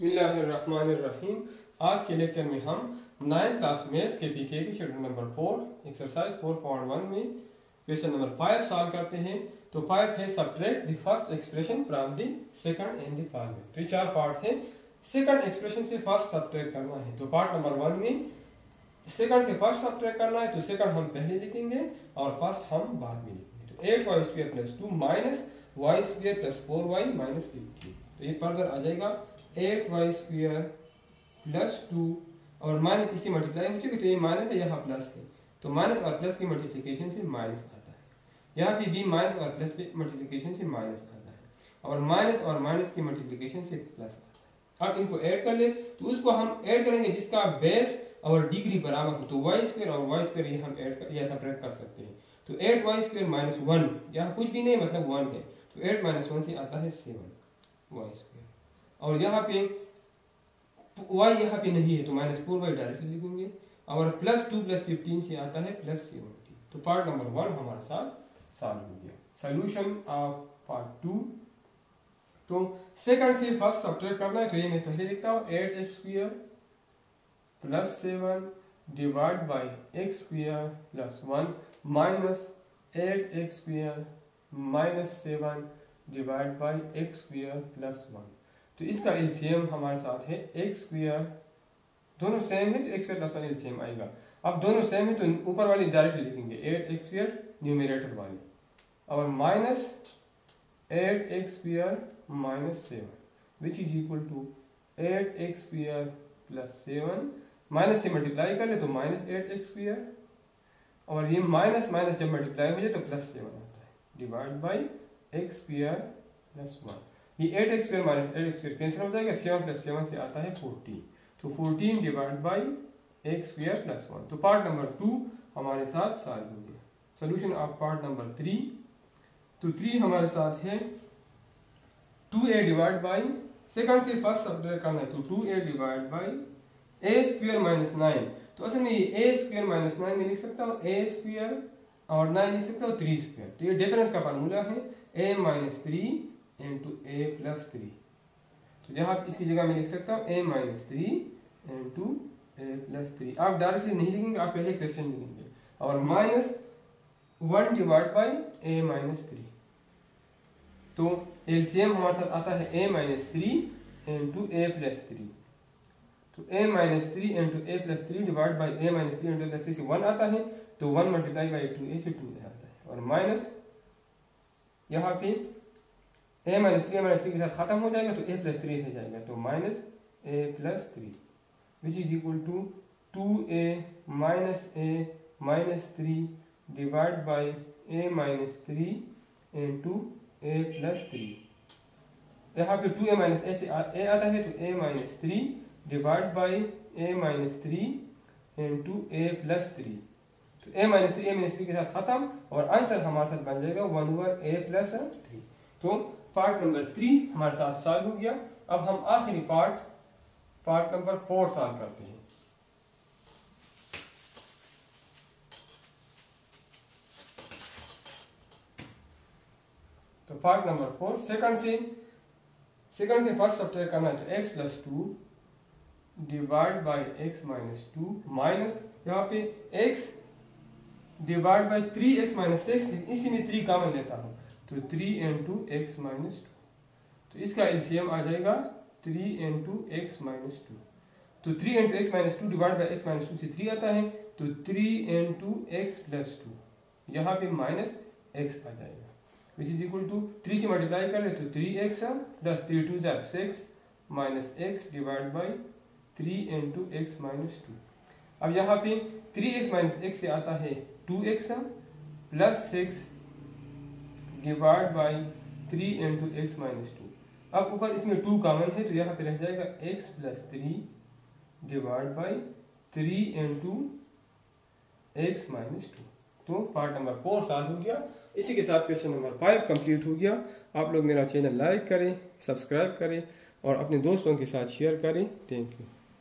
बिस्मिल्लाहिर्रहमानिर्रहीम। आज के लेक्चर में हम 9th क्लास में केपीके के शेड्यूल नंबर 4 एक्सरसाइज 4.1 में क्वेश्चन नंबर 5 सॉल्व करते हैं। तो 5 है subtract the first expression from the second and the third. तो ये चार पार्ट्स हैं। सेकंड एक्सप्रेशन से फर्स्ट सबट्रैक्ट करना है, तो पार्ट नंबर 1 में सेकंड से फर्स्ट सबट्रैक्ट करना है। तो सेकंड हम पहले लिखेंगे और फर्स्ट हम बाद में लिखेंगे। तो 8y2 - y2 + 4y - 15। तो ये फर्दर आ जाएगा 8y2 + 2 और माइनस इसी मल्टीप्लाई हो चुकी, तो ये माइनस है, यहाँ प्लस है। तो माइनस और प्लस की मल्टीप्लिकेशन से माइनस आता है, यहाँ भी माइनस और प्लस की मल्टीप्लिकेशन से माइनस आता है और माइनस की मल्टीप्लिकेशन से प्लस आता है। अब इनको ऐड कर ले, तो उसको हम ऐड करेंगे जिसका बेस और डिग्री बराबर हो। तो y2 और y2 ये हम ऐड कर या सबट्रैक्ट कर सकते हैं। तो 8y2 - 1, यहाँ कुछ भी नहीं मतलब 1 है, तो 8 - 1 से आता है 7y2 और यहाँ पे y यहाँ पे नहीं है तो -4y डायरेक्टली लिखेंगे और +2 + 15 से आता है +17। तो पार्ट नंबर 1 हमारे साथ सॉल्व हो गया। Solution of part 2। तो सेकंड से फर्स्ट सबट्रैक्ट करना है, तो ये मैं पहले लिखता हूँ 8x2 + 7 / (x2 + 1 - 8x2 - 7 / (x2 + 1)। तो इसका एलसीएम हमारे साथ है x2, दोनों सेम है तो x2 + 1 एलसीएम आएगा। अब दोनों सेम है तो ऊपर वाली डायरेक्ट लिखेंगे 8x2 न्यूमरेटर वाली और -8x2 - 7 = 8x2 + 7। माइनस से मल्टीप्लाई कर ले तो -8x2 और ये माइनस जब मल्टीप्लाई हो जाए तो +7 आता है / (x2 + 1)। ये 8x2 माइनस 8x2 कैंसिल हो जाएगा, 7 + 7 से आता है 14। तो 14 / (x2 + 1)। तो पार्ट नंबर 2 हमारे साथ सॉल्व हो गया। Solution of part number 3। तो 3 हमारे साथ है 2a / सेकंड से फर्स्ट सबट्रैक्ट करना है, तो 2a / (a2 - 9)। तो असल में ये (a2 - 9) में लिख सकता हूँ a2 और 9 लिख सकता हूँ 3²। तो ये डिफरेंस का फार्मूला है a - 3 × a + 3। तो जहाँ इसकी जगह मैं लिख सकता हूँ a - 3 × a + 3। आप डायरेक्टली नहीं लिखेंगे, आप पहले क्वेश्चन लिखेंगे और -1 / a - 3। तो एलसीएम हमारे साथ आता है a - 3 × a + 3। तो a - 3 × a + 3 / (a - 3 × a + 3) से 1 आता है, तो 1 × 2a से 2 आता है और माइनस यहाँ पे a - 3 - 3 के साथ खत्म हो जाएगा तो a + 3 रह जाएगा। तो -a + 3 = 2a - a - 3 / (a - 3 × a + 3)। यहाँ पे 2a - a से a आता है, तो a - 3 / (a - 3 × a + 3)। तो a - 3 के साथ खत्म और आंसर हमारे साथ बन जाएगा 1/a + 3। तो पार्ट नंबर 3 हमारे साथ सॉल्व हो गया। अब हम आखिरी पार्ट नंबर 4 सॉल्व करते हैं। तो पार्ट नंबर 4 सेकंड से फर्स्ट सबट्रैक्ट करना है, तो x + 2 / (x - 2) माइनस यहाँ पे x / 3x - 6, इसी में 3 कॉमन लेता हूँ, तो 3 × (x - 2)। तो इसका एलसीएम आ जाएगा 3 × (x - 2)। तो 3 × (x - 2) / (x - 2) से 3 आता है, तो 3 × (x + 2) यहाँ पे -x आ जाएगा, विच इज इक्वल टू 3 से मल्टीप्लाई कर ले तो 3x + 3 × 2 = 6 - / 3 × (x - 2)। अब यहाँ पे 3x - x से आता है 2x + 6 / 3 × (x - 2)। अब ऊपर इसमें 2 कॉमन है तो यहाँ पे रह जाएगा x + 3 / 3 × (x - 2)। तो पार्ट नंबर 4 सॉल्व हो गया। इसी के साथ क्वेश्चन नंबर 5 कंप्लीट हो गया। आप लोग मेरा चैनल लाइक करें, सब्सक्राइब करें और अपने दोस्तों के साथ शेयर करें। Thank you.